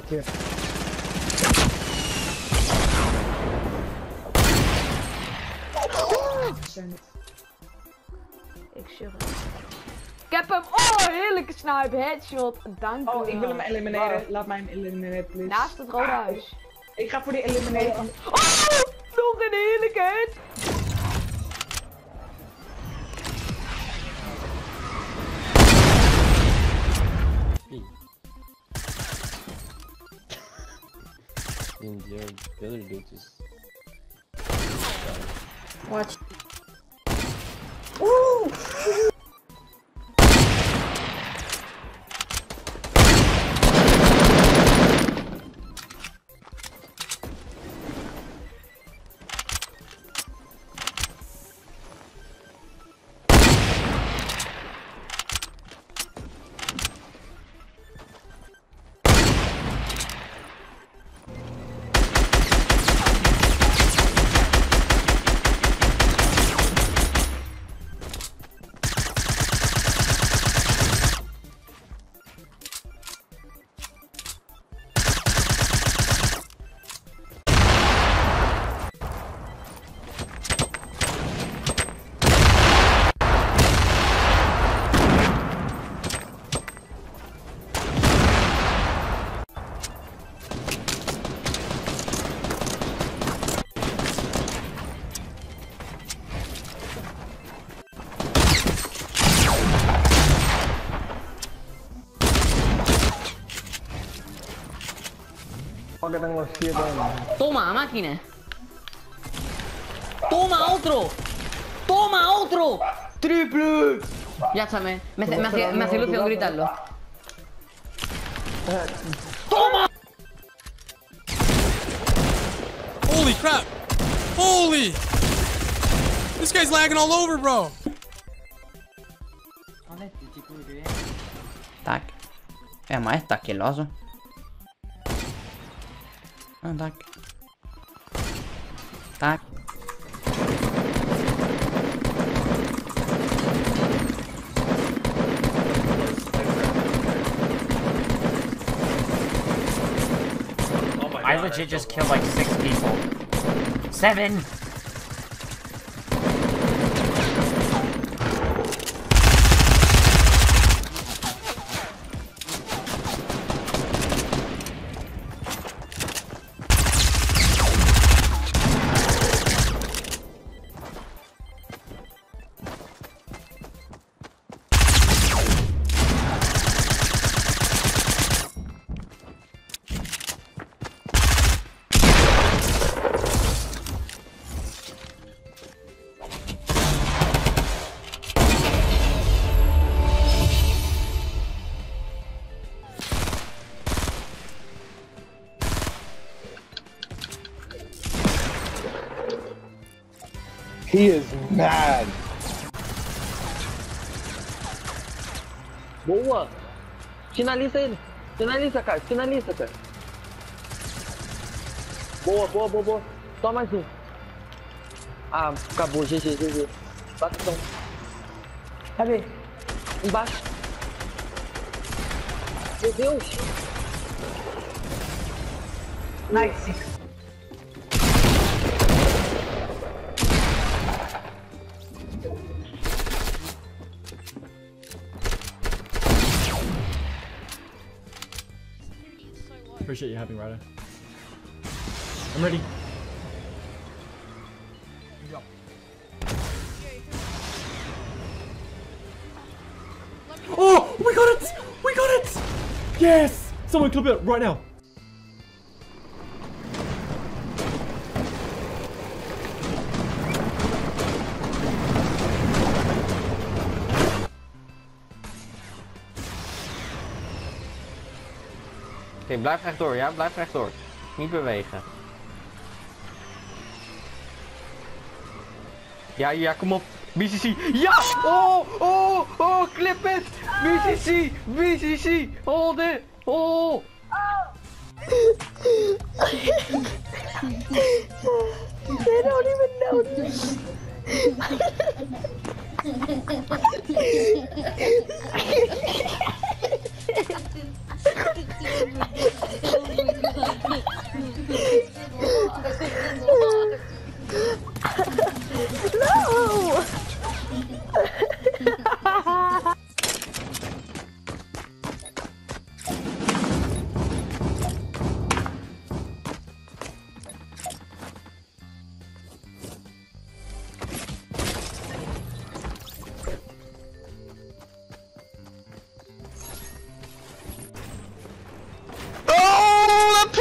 plekje. Ik zeg het. Ik heb hem! Oh, heerlijke snipe, headshot. Dank u. Oh, ik wil hem elimineren. Wow. Laat mij hem elimineren, please. Naast het rode huis. Ik ga voor die elimineren. Oh, nog een heerlijke hit. The other dude is... Watch. Ooh! Toma, máquina. Toma otro. Toma otro. Triple. Ya está, me hace ilusión gritarlo. Toma. Holy crap. Holy. This guy's lagging all over, bro. Tac. Ma è taccheloso. Ah, tak. Tak. I legit just killed like 6 people. 7! He is mad. Boa. Finaliza ele. Finaliza, cara. Finaliza, cara. Boa, boa, boa, boa. Só mais um. Ah, acabou. GG, GG. Batão. Cadê? Embaixo. Meu Deus. Nice. Appreciate you having Ryder. I'm ready. Yeah. Oh, we got it! We got it! Yes! Someone clip it right now. Oké, blijf rechtdoor, ja? Blijf rechtdoor. Niet bewegen. Ja, ja, kom op. BCC. Ja! Oh, oh, oh, clip it! BCC, BCC, hold it! Oh! They don't even know this.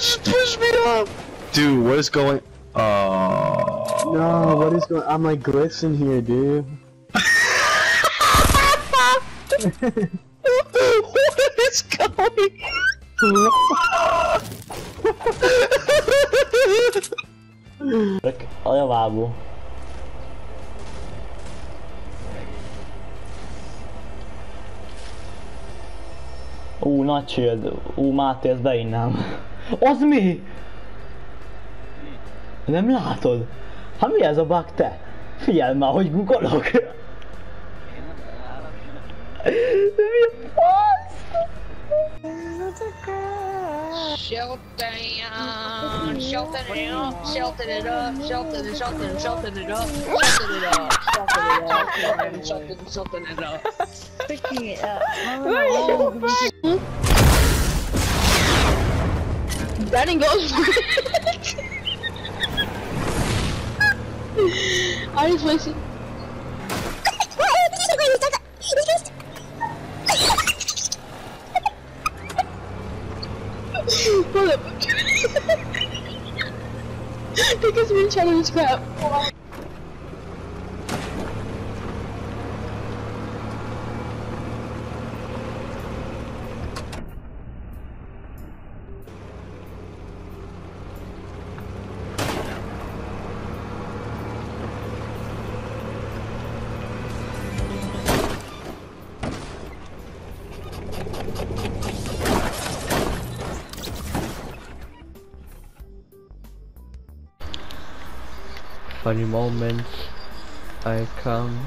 just pushed me up! Dude, what is going... No, what is going... I'm like glitching here, dude. What is going on? Look, olha lá, amor. Ú, nagy shield. Ú, Máté, ez beinnám. Az mi? Nem látod? Hát mi ez a bug, te? Figyelj már, hogy guggolok. Mi a fasz? Shelter it up. Picking it up. That didn't go through. I just wasted. Hold up. Take us in challenge crap. Funny moments, I come.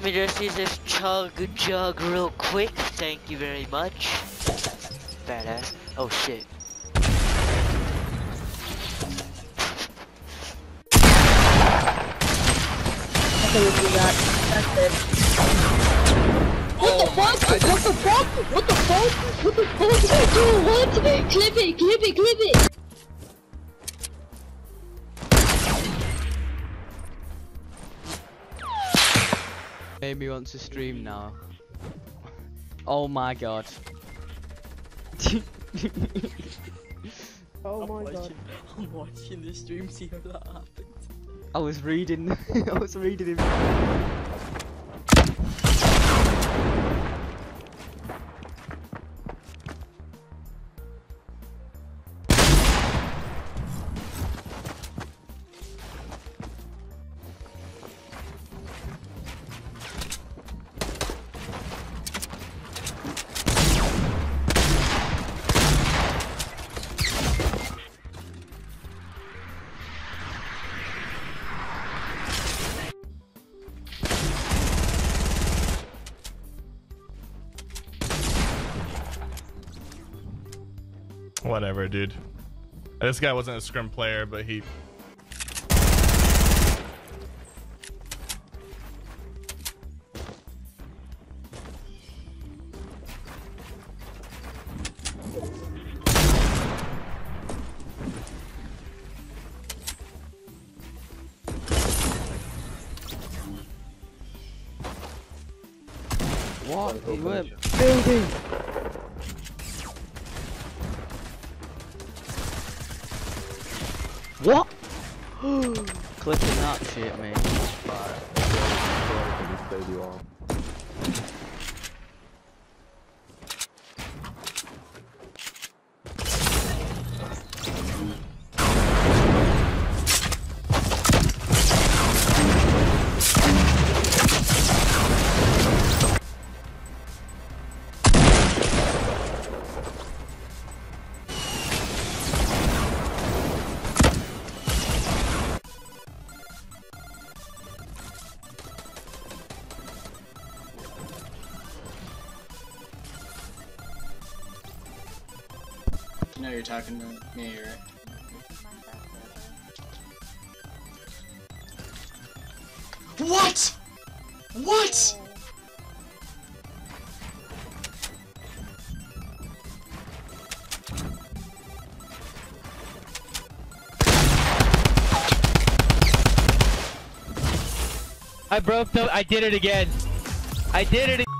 Let me just use this chug real quick. Thank you very much. Badass. Oh shit. Okay, we'll do that. That's it. What the fuck? Dude, what? Clip it. Maybe wants to stream now. Oh my god. Oh my god. I'm watching the stream, see how that happened. I was reading him. Whatever, dude. This guy wasn't a scrim player, but he... What? He went building! What? Clicking that shit, mate. No, you're talking to me, right? What? What? I did it again.